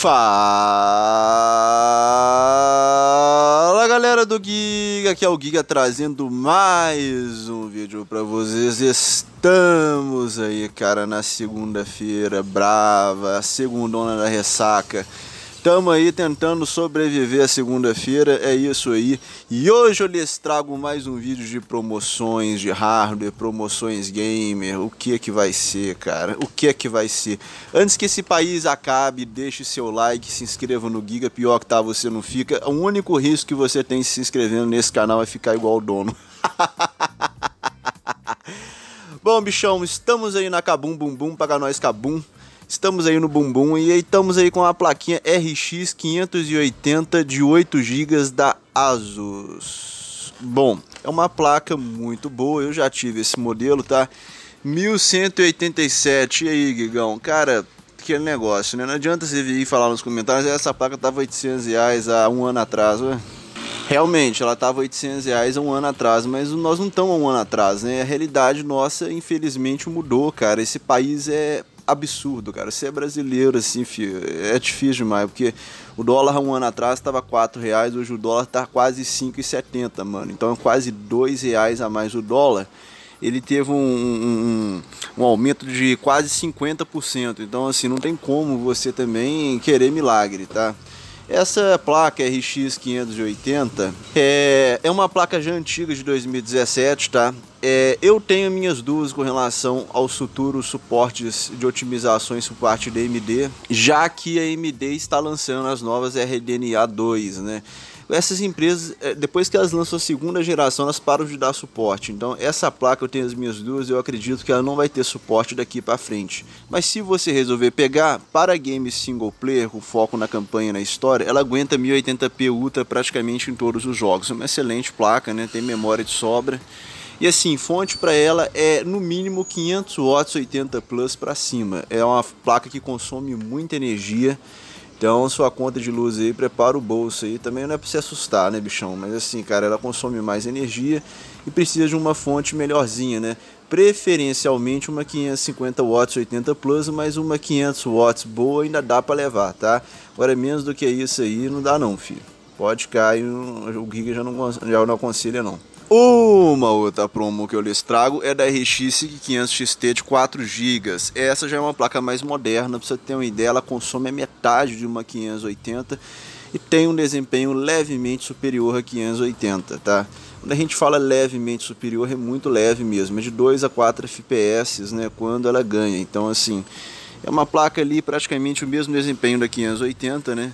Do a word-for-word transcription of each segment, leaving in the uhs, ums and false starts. Fala galera do Giga, aqui é o Giga trazendo mais um vídeo pra vocês. Estamos aí, cara, na segunda-feira brava, a segundona da ressaca. Estamos aí tentando sobreviver à segunda-feira, é isso aí. E hoje eu lhes trago mais um vídeo de promoções de hardware, promoções gamer. O que é que vai ser, cara? O que é que vai ser? Antes que esse país acabe, deixe seu like, se inscreva no Giga. Pior que tá, você não fica. O único risco que você tem se inscrevendo nesse canal é ficar igual o dono. Bom, bichão, estamos aí na Kabum, Bum Bum, paga nós Kabum. Estamos aí no bumbum e aí estamos aí com a plaquinha R X quinhentos e oitenta de oito gigas da ASUS. Bom, é uma placa muito boa, eu já tive esse modelo, tá? mil cento e oitenta e sete, e aí, Gigão? Cara, aquele negócio, né? Não adianta você vir e falar nos comentários, essa placa tava oitocentos reais há um ano atrás, ué? Realmente, ela estava oitocentos reais há um ano atrás, mas nós não estamos há um ano atrás, né? A realidade nossa, infelizmente, mudou, cara. Esse país é absurdo, cara. Você é brasileiro, assim, filho, é difícil demais, porque o dólar há um ano atrás estava quatro reais, hoje o dólar está quase cinco e setenta, mano. Então é quase dois reais a mais o dólar. Ele teve um, um, um aumento de quase cinquenta por cento. Então, assim, não tem como você também querer milagre, tá? Essa placa R X quinhentos e oitenta é, é uma placa já antiga de dois mil e dezessete, tá? É, eu tenho minhas dúvidas com relação aos futuros suportes de otimizações por parte da A M D, já que a A M D está lançando as novas R D N A dois, né? Essas empresas, depois que elas lançam a segunda geração, elas param de dar suporte. Então, essa placa eu tenho as minhas dúvidas, eu acredito que ela não vai ter suporte daqui para frente. Mas se você resolver pegar, para games single player, com foco na campanha e na história, ela aguenta mil e oitenta p Ultra praticamente em todos os jogos. É uma excelente placa, né? Tem memória de sobra. E assim, fonte para ela é no mínimo quinhentos watts, oitenta plus para cima. É uma placa que consome muita energia. Então, sua conta de luz aí, prepara o bolso aí. Também não é pra se assustar, né, bichão? Mas assim, cara, ela consome mais energia e precisa de uma fonte melhorzinha, né? Preferencialmente uma quinhentos e cinquenta watts, oitenta plus, mas uma quinhentos watts boa ainda dá pra levar, tá? Agora, menos do que isso aí, não dá não, filho. Pode cair, o Giga já não, já não aconselha, não. Uma outra promo que eu lhes trago é da R X cinco mil e quinhentos X T de quatro gigas. Essa já é uma placa mais moderna, pra você ter uma ideia, ela consome a metade de uma quinhentos e oitenta e tem um desempenho levemente superior a quinhentos e oitenta, tá? Quando a gente fala levemente superior, é muito leve mesmo, é de dois a quatro F P S, né, quando ela ganha. Então, assim, é uma placa ali praticamente o mesmo desempenho da quinhentos e oitenta, né,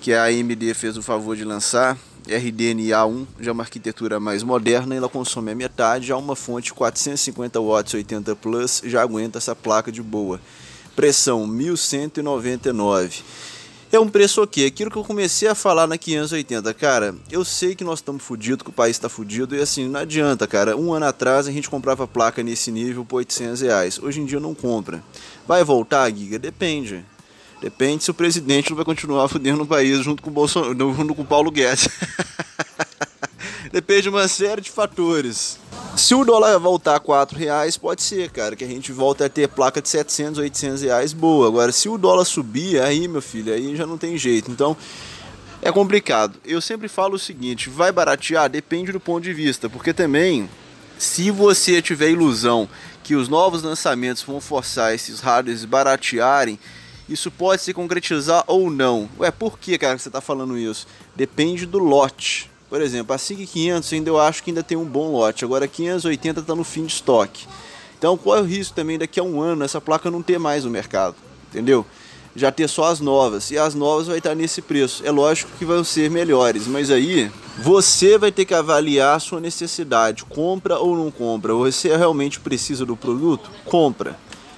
que a A M D fez o favor de lançar. R D N A um, já é uma arquitetura mais moderna, ela consome a metade, já uma fonte quatrocentos e cinquenta watts, oitenta plus, já aguenta essa placa de boa. Pressão mil cento e noventa e nove. É um preço ok, aquilo que eu comecei a falar na quinhentos e oitenta, cara, eu sei que nós estamos fodidos, que o país está fodido, e assim, não adianta, cara, um ano atrás a gente comprava placa nesse nível por oitocentos reais, hoje em dia não compra. Vai voltar, Giga? Depende. Depende se o presidente não vai continuar fudendo o país junto com o Bolsonaro, junto com o Paulo Guedes. Depende de uma série de fatores. Se o dólar voltar a quatro reais, pode ser, cara, que a gente volta a ter placa de setecentos, oitocentos reais boa. Agora, se o dólar subir, aí, meu filho, aí já não tem jeito. Então, é complicado. Eu sempre falo o seguinte, vai baratear? Depende do ponto de vista, porque também, se você tiver a ilusão que os novos lançamentos vão forçar esses hardwares baratearem, isso pode se concretizar ou não. Ué, por que, cara, que você está falando isso? Depende do lote. Por exemplo, a cinco mil e quinhentos ainda eu acho que ainda tem um bom lote. Agora a quinhentos e oitenta está no fim de estoque. Então qual é o risco também daqui a um ano essa placa não ter mais no mercado? Entendeu? Já ter só as novas. E as novas vai estar nesse preço. É lógico que vão ser melhores, mas aí você vai ter que avaliar a sua necessidade. Compra ou não compra? Você realmente precisa do produto? Compra.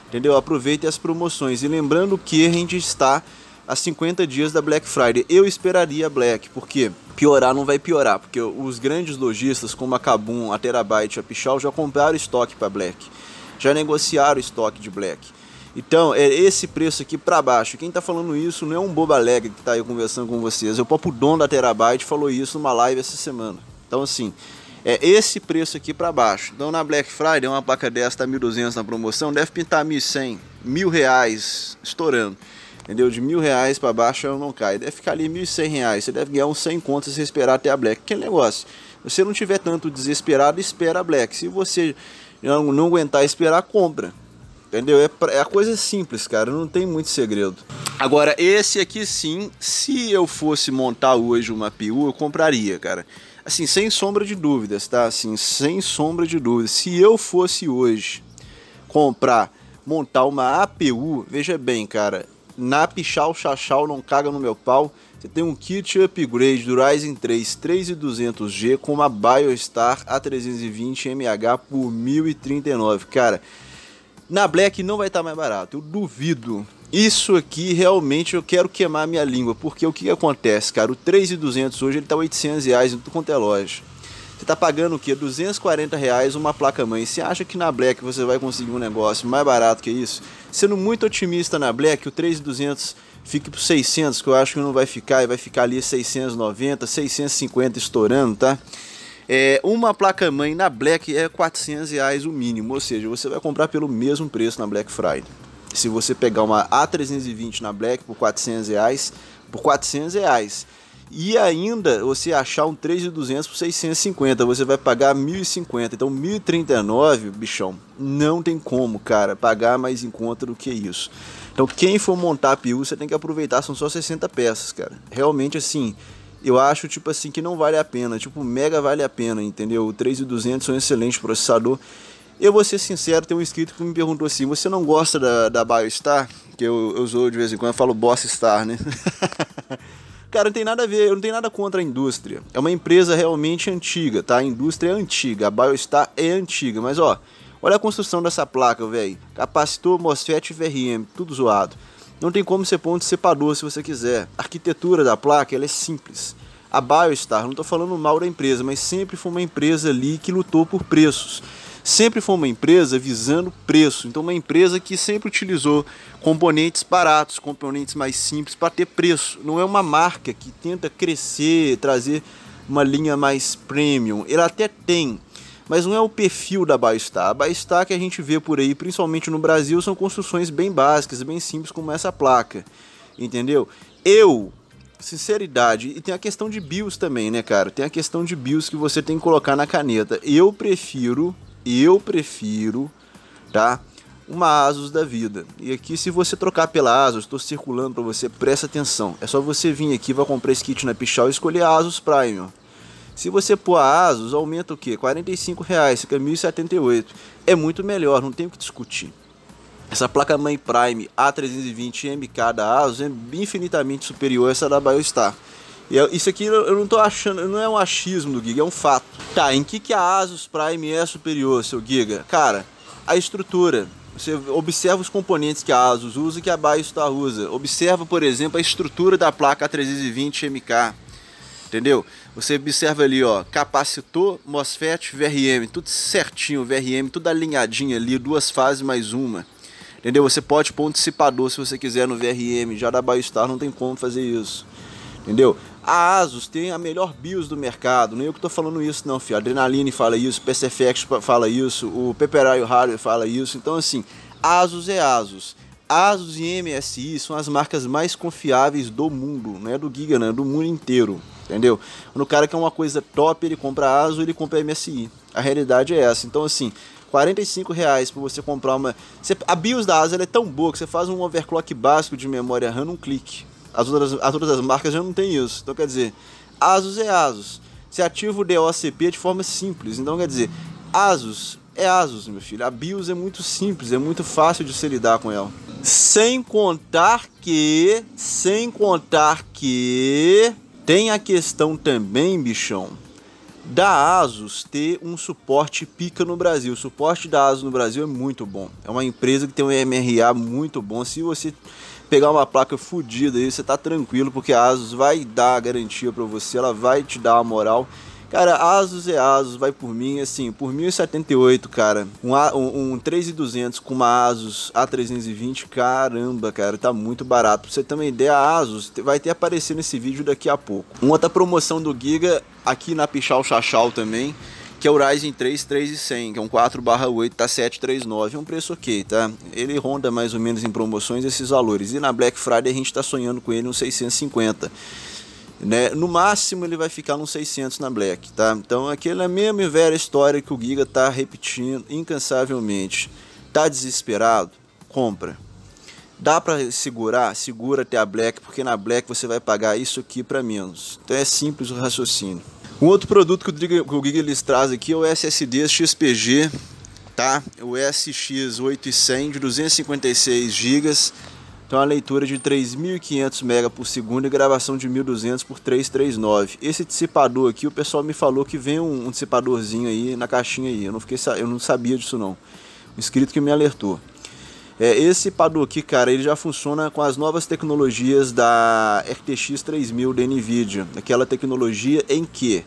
Entendeu? Aproveite as promoções. E lembrando que a gente está a cinquenta dias da Black Friday. Eu esperaria a Black, porque piorar não vai piorar. Porque os grandes lojistas, como a Kabum, a Terabyte, a Pichau, já compraram estoque para Black. Já negociaram estoque de Black. Então, é esse preço aqui para baixo. Quem está falando isso não é um bobo alegre que está aí conversando com vocês. O próprio dono da Terabyte falou isso numa live essa semana. Então, assim, é esse preço aqui para baixo. Então na Black Friday uma placa dessa tá mil e duzentos na promoção, deve pintar mil e cem, mil reais estourando. entendeu? De mil reais para baixo ela não cai, deve ficar ali mil e cem reais, você deve ganhar uns cem contas se esperar até a Black. Que negócio, se você não tiver tanto desesperado, espera a Black, se você não, não aguentar esperar, compra. Entendeu? É, é a coisa simples, cara, não tem muito segredo. Agora, esse aqui sim, se eu fosse montar hoje uma A P U, eu compraria, cara. Assim, sem sombra de dúvidas, tá? Assim, sem sombra de dúvidas. Se eu fosse hoje comprar, montar uma A P U, veja bem, cara, na Pichau, Chachau, não caga no meu pau. Você tem um kit upgrade do Ryzen três três mil e duzentos G com uma Biostar A trezentos e vinte M H por mil e trinta e nove, cara. Na Black não vai estar mais barato, eu duvido. Isso aqui realmente eu quero queimar minha língua, porque o que acontece, cara? O três mil e duzentos hoje ele tá oitocentos reais em tudo quanto é loja. Você tá pagando o que? duzentos e quarenta reais uma placa-mãe. Você acha que na Black você vai conseguir um negócio mais barato que isso? Sendo muito otimista, na Black o três mil e duzentos fique por seiscentos, que eu acho que não vai ficar, e vai ficar ali seiscentos e noventa, seiscentos e cinquenta estourando, tá? É, uma placa-mãe na Black é quatrocentos reais o mínimo, ou seja, você vai comprar pelo mesmo preço na Black Friday. Se você pegar uma A trezentos e vinte na Black por quatrocentos reais, por quatrocentos reais, e ainda você achar um três mil e duzentos por seiscentos e cinquenta, você vai pagar mil e cinquenta, então mil e trinta e nove, bichão, não tem como, cara, pagar mais em conta do que isso. Então quem for montar a P U, você tem que aproveitar, são só sessenta peças, cara, realmente assim... Eu acho, tipo assim, que não vale a pena. Tipo, o Mega vale a pena, entendeu? O três mil e duzentos é um excelente processador. Eu vou ser sincero, tem um inscrito que me perguntou assim, você não gosta da, da Biostar? Que eu, eu uso de vez em quando, eu falo Boss Star, né? Cara, não tem nada a ver, eu não tenho nada contra a indústria. É uma empresa realmente antiga, tá? A indústria é antiga, a Biostar é antiga. Mas, ó, olha a construção dessa placa, velho. Capacitor, MOSFET e V R M, tudo zoado. Não tem como você pôr um dissipador se você quiser. A arquitetura da placa ela é simples. A Biostar, não estou falando mal da empresa, mas sempre foi uma empresa ali que lutou por preços. Sempre foi uma empresa visando preço. Então uma empresa que sempre utilizou componentes baratos, componentes mais simples para ter preço. Não é uma marca que tenta crescer, trazer uma linha mais premium. Ela até tem, mas não é o perfil da Biostar. A Biostar que a gente vê por aí, principalmente no Brasil, são construções bem básicas, bem simples, como essa placa, entendeu? Eu, sinceridade, e tem a questão de BIOS também, né, cara? Tem a questão de BIOS que você tem que colocar na caneta. Eu prefiro, eu prefiro, tá? Uma ASUS da vida. E aqui, se você trocar pela ASUS, estou circulando para você, presta atenção. É só você vir aqui, vai comprar esse kit na Pichau e escolher a ASUS Prime, ó. Se você pôr a ASUS, aumenta o que? quarenta e cinco reais, fica mil e setenta e oito. É muito melhor, não tem o que discutir. Essa placa-mãe Prime A trezentos e vinte M K da ASUS é infinitamente superior a essa da Biostar. E isso aqui eu não tô achando, não é um achismo do Giga, é um fato. Tá, em que, que a ASUS Prime é superior, seu Giga? Cara, a estrutura. Você observa os componentes que a ASUS usa e que a Biostar usa. Observa, por exemplo, a estrutura da placa A trezentos e vinte M K. Entendeu? Você observa ali, ó, capacitor, MOSFET, V R M, tudo certinho, V R M, tudo alinhadinho ali, duas fases mais uma. Entendeu? Você pode pôr um dissipador se você quiser no V R M, já da Biostar não tem como fazer isso. Entendeu? A ASUS tem a melhor BIOS do mercado, nem eu que tô falando isso não, filho. A Adrenaline fala isso, P C F X fala isso, o Peperaio Hardware fala isso. Então assim, ASUS é ASUS. ASUS e M S I são as marcas mais confiáveis do mundo, né? Do Giga, né? Do mundo inteiro. Entendeu? Quando o cara quer uma coisa top, ele compra a ASUS, ele compra a M S I. A realidade é essa. Então, assim, quarenta e cinco reais para você comprar uma... Você... A BIOS da ASUS ela é tão boa que você faz um overclock básico de memória RAM num clique. As outras, as outras marcas já não tem isso. Então, quer dizer, ASUS é ASUS. Você ativa o D O C P de forma simples. Então, quer dizer, ASUS é ASUS, meu filho. A BIOS é muito simples, é muito fácil de se lidar com ela. Sem contar que... Sem contar que... Tem a questão também, bichão, da ASUS ter um suporte pica no Brasil. O suporte da ASUS no Brasil é muito bom. É uma empresa que tem um M R A muito bom. Se você pegar uma placa fodida aí, você tá tranquilo, porque a ASUS vai dar a garantia para você, ela vai te dar a moral. Cara, ASUS é ASUS, vai por mim, assim, por mil e setenta e oito, cara, um, um, um três mil e duzentos com uma ASUS A trezentos e vinte, caramba, cara, tá muito barato. Pra você ter uma ideia, a ASUS vai ter aparecido nesse vídeo daqui a pouco. Uma outra promoção do Giga, aqui na Pichau Chachau também, que é o Ryzen três três mil e cem, que é um quatro barra oito, tá sete três nove, é um preço ok, tá? Ele ronda mais ou menos em promoções esses valores, e na Black Friday a gente tá sonhando com ele uns seiscentos e cinquenta, né? No máximo ele vai ficar nos seiscentos na Black, tá? Então aquela mesma e velha história que o Giga tá repetindo incansavelmente. Tá desesperado? Compra. Dá para segurar? Segura até a Black, porque na Black você vai pagar isso aqui para menos. Então é simples o raciocínio. Um outro produto que o Giga lhes traz aqui é o S S D X P G, tá? O S X oito mil e cem de duzentos e cinquenta e seis gigas, então a leitura de três mil e quinhentos megabytes por segundo e gravação de mil e duzentos por trezentos e trinta e nove. Esse dissipador aqui, o pessoal me falou que vem um, um dissipadorzinho aí na caixinha aí, eu não, fiquei, eu não sabia disso não, o inscrito que me alertou. É, esse dissipador aqui, cara, ele já funciona com as novas tecnologias da R T X três mil da NVIDIA, aquela tecnologia em que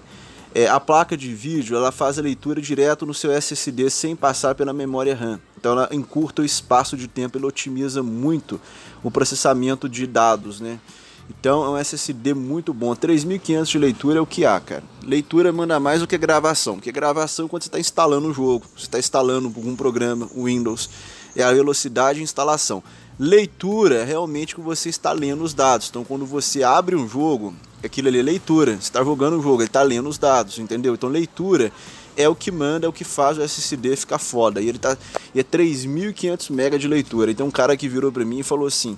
é, a placa de vídeo ela faz a leitura direto no seu S S D sem passar pela memória RAM, então ela encurta o espaço de tempo, ele otimiza muito o processamento de dados, né? Então é um S S D muito bom, três mil e quinhentos de leitura é o que há, cara. Leitura manda mais do que gravação, porque gravação quando você está instalando o jogo, você está instalando algum programa, Windows, é a velocidade de instalação. Leitura é realmente que você está lendo os dados, então quando você abre um jogo, aquilo ali é leitura, você está jogando um jogo, ele está lendo os dados, entendeu? Então leitura é o que manda, é o que faz o S S D ficar foda, e ele tá, e é três mil e quinhentos megabytes de leitura. Então um cara que virou para mim e falou assim: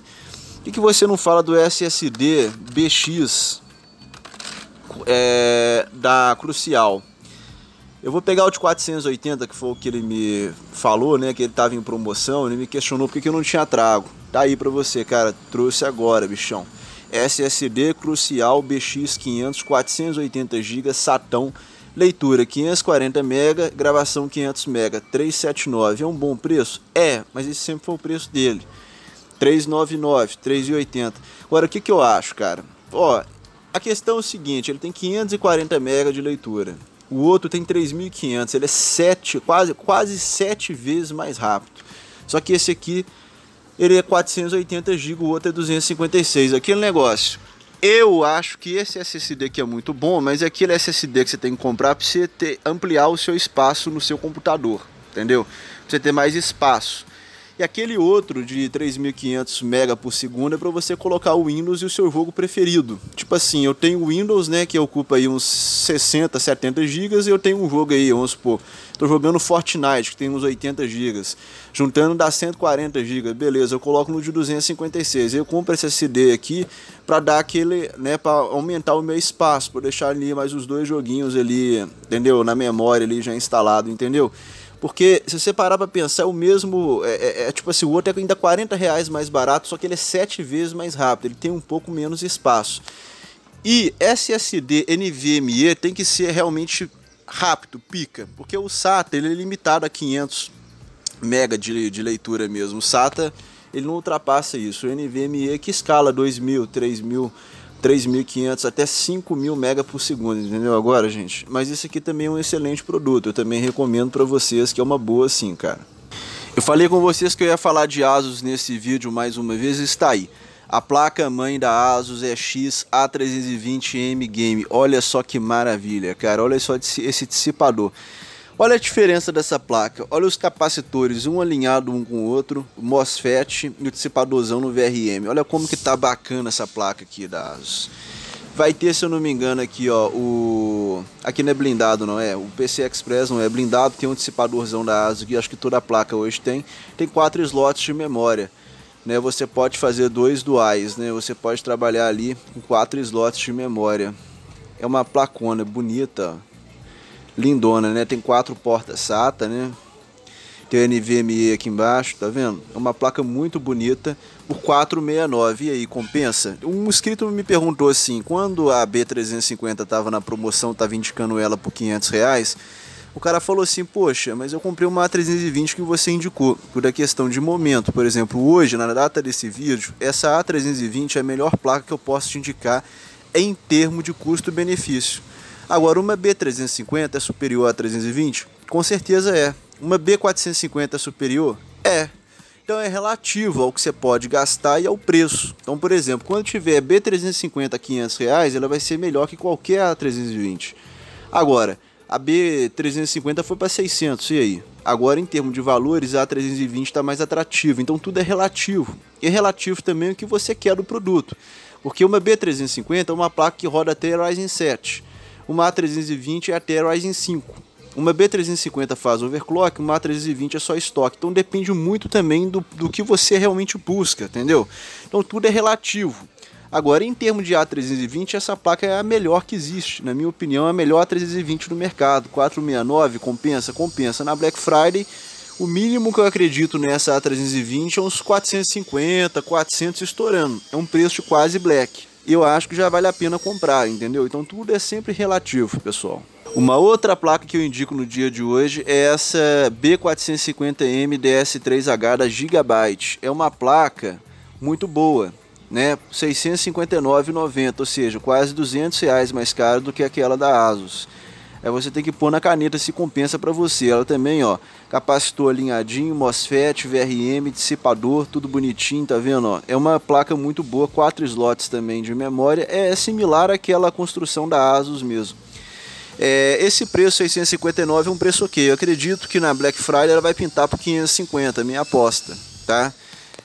por que você não fala do S S D B X é, da Crucial? Eu vou pegar o de quatrocentos e oitenta, que foi o que ele me falou, né? Que ele estava em promoção, ele me questionou por que eu não tinha trago. Tá aí pra você, cara, trouxe agora, bichão. S S D Crucial B X quinhentos, quatrocentos e oitenta gigas, satão, leitura quinhentos e quarenta megabytes, gravação quinhentos megabytes, trezentos e setenta e nove. É um bom preço? É, mas esse sempre foi o preço dele. trezentos e noventa e nove, três mil e oitenta. Agora, o que que eu acho, cara? Ó, a questão é o seguinte, ele tem quinhentos e quarenta megabytes de leitura. O outro tem três mil e quinhentos, ele é sete, quase, quase sete vezes mais rápido. Só que esse aqui, ele é quatrocentos e oitenta gigas, o outro é duzentos e cinquenta e seis. Aquele negócio, eu acho que esse S S D aqui é muito bom, mas é aquele S S D que você tem que comprar para você ter, ampliar o seu espaço no seu computador, entendeu? Para você ter mais espaço. E aquele outro de três mil e quinhentos megabytes por segundo é para você colocar o Windows e o seu jogo preferido. Tipo assim, eu tenho o Windows, né, que ocupa aí uns sessenta, setenta gigas, e eu tenho um jogo aí, vamos supor, tô jogando Fortnite, que tem uns oitenta gigas. Juntando dá cento e quarenta gigas, beleza, eu coloco no de duzentos e cinquenta e seis. Eu compro esse S S D aqui para dar aquele, né, para aumentar o meu espaço, para deixar ali mais os dois joguinhos ali, entendeu? Na memória ali já instalado, entendeu? Porque se você parar para pensar, é o mesmo, é, é, é tipo assim, o outro é ainda quarenta reais mais barato, só que ele é sete vezes mais rápido, ele tem um pouco menos espaço. E S S D NVMe tem que ser realmente rápido, pica, porque o SATA ele é limitado a quinhentos megabytes de, de leitura mesmo, o SATA ele não ultrapassa isso, o NVMe que escala dois mil, três mil, três mil e quinhentos até cinco mil megabytes por segundo, entendeu agora, gente? Mas esse aqui também é um excelente produto, eu também recomendo para vocês, que é uma boa sim, cara. Eu falei com vocês que eu ia falar de ASUS nesse vídeo mais uma vez, está aí. A placa-mãe da ASUS é X A trezentos e vinte M Game, olha só que maravilha, cara, olha só esse dissipador. Olha a diferença dessa placa, olha os capacitores, um alinhado um com o outro, o MOSFET e o dissipadorzão no V R M. Olha como que tá bacana essa placa aqui da ASUS. Vai ter, se eu não me engano, aqui ó, o... aqui não é blindado não é, o P C Express não é blindado, tem um dissipadorzão da ASUS que acho que toda a placa hoje tem. Tem quatro slots de memória, né? Você pode fazer dois duais, né? Você pode trabalhar ali com quatro slots de memória. É uma placona bonita, lindona, né? Tem quatro portas SATA, né? Tem o NVMe aqui embaixo, tá vendo? É uma placa muito bonita, por quatrocentos e sessenta e nove. E aí, compensa? Um inscrito me perguntou assim, quando a B trezentos e cinquenta tava na promoção, tava indicando ela por quinhentos reais, o cara falou assim, poxa, mas eu comprei uma A trezentos e vinte que você indicou, por a questão de momento. Por exemplo, hoje, na data desse vídeo, essa A trezentos e vinte é a melhor placa que eu posso te indicar em termo de custo-benefício. Agora, uma B trezentos e cinquenta é superior a trezentos e vinte? Com certeza é. Uma B quatrocentos e cinquenta é superior? É. Então é relativo ao que você pode gastar e ao preço. Então, por exemplo, quando tiver B trezentos e cinquenta a quinhentos reais, ela vai ser melhor que qualquer A trezentos e vinte. Agora, A B trezentos e cinquenta foi para seiscentos, e aí? Agora, em termos de valores, a trezentos e vinte está mais atrativa, então tudo é relativo. E é relativo também o que você quer do produto, porque uma B trezentos e cinquenta é uma placa que roda até Ryzen sete, uma A trezentos e vinte é até Ryzen cinco. Uma B trezentos e cinquenta faz overclock, uma A trezentos e vinte é só estoque, então depende muito também do, do que você realmente busca, entendeu? Então tudo é relativo. Agora, em termos de A trezentos e vinte, essa placa é a melhor que existe. Na minha opinião, é a melhor A trezentos e vinte do mercado. quatrocentos e sessenta e nove, compensa, compensa. Na Black Friday, o mínimo que eu acredito nessa A trezentos e vinte é uns quatrocentos e cinquenta, quatrocentos estourando. É um preço quase Black. Eu acho que já vale a pena comprar, entendeu? Então tudo é sempre relativo, pessoal. Uma outra placa que eu indico no dia de hoje é essa B quatrocentos e cinquenta M D S três H da Gigabyte. É uma placa muito boa, né, seiscentos e cinquenta e nove reais e noventa centavos, ou seja, quase duzentos reais mais caro do que aquela da ASUS. Aí você tem que pôr na caneta se compensa para você. Ela também, ó, capacitor alinhadinho, MOSFET, V R M, dissipador, tudo bonitinho, tá vendo, ó? É uma placa muito boa, quatro slots também de memória, é similar àquela construção da ASUS mesmo. É, esse preço seiscentos e cinquenta e nove reais é um preço ok. Eu acredito que na Black Friday ela vai pintar por quinhentos e cinquenta reais, minha aposta, tá?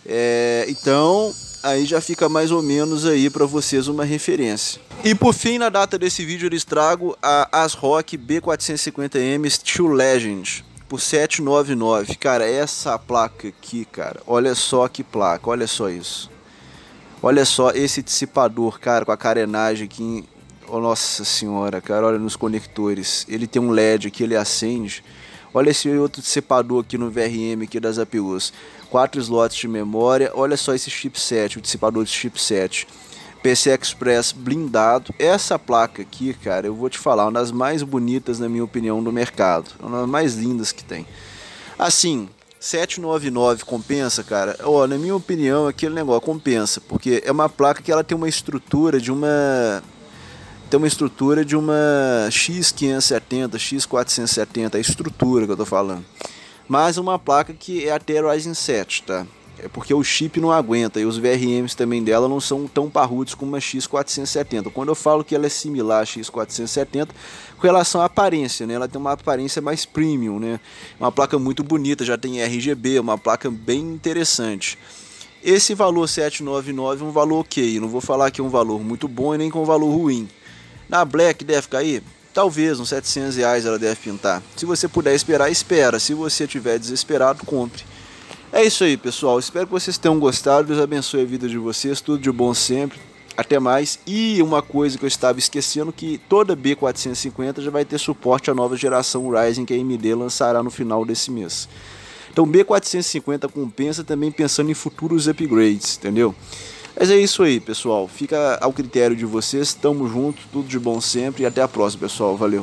É, então aí já fica mais ou menos aí para vocês uma referência. E por fim, na data desse vídeo, eu lhes trago a ASRock B quatrocentos e cinquenta M Steel Legend por setecentos e noventa e nove reais. Cara, essa placa aqui, cara, olha só que placa, olha só isso. Olha só esse dissipador, cara, com a carenagem aqui. Oh, nossa senhora, cara, olha nos conectores. Ele tem um L E D que ele acende. Olha esse outro dissipador aqui no V R M aqui das A P Us. Quatro slots de memória. Olha só esse chipset, o dissipador de chipset. P C Express blindado. Essa placa aqui, cara, eu vou te falar, uma das mais bonitas, na minha opinião, do mercado. Uma das mais lindas que tem. Assim, setecentos e noventa e nove reais compensa, cara? Ó, na minha opinião, aquele negócio compensa. Porque é uma placa que ela tem uma estrutura de uma... tem uma estrutura de uma X quinhentos e setenta, X quatrocentos e setenta, a estrutura que eu tô falando. Mas uma placa que é até Ryzen sete, tá? É porque o chip não aguenta e os V R Ms também dela não são tão parrudos como uma X quatrocentos e setenta. Quando eu falo que ela é similar à X quatrocentos e setenta, com relação à aparência, né? Ela tem uma aparência mais premium, né? Uma placa muito bonita, já tem R G B, uma placa bem interessante. Esse valor setecentos e noventa e nove é um valor ok, não vou falar que é um valor muito bom e nem que é um valor ruim. Na Black deve cair? Talvez, uns setecentos reais ela deve pintar. Se você puder esperar, espera. Se você estiver desesperado, compre. É isso aí, pessoal. Espero que vocês tenham gostado. Deus abençoe a vida de vocês. Tudo de bom sempre. Até mais. E uma coisa que eu estava esquecendo, que toda B quatrocentos e cinquenta já vai ter suporte à nova geração Ryzen que a A M D lançará no final desse mês. Então B quatrocentos e cinquenta compensa também pensando em futuros upgrades, entendeu? Mas é isso aí, pessoal. Fica ao critério de vocês. Tamo junto, tudo de bom sempre e até a próxima, pessoal. Valeu.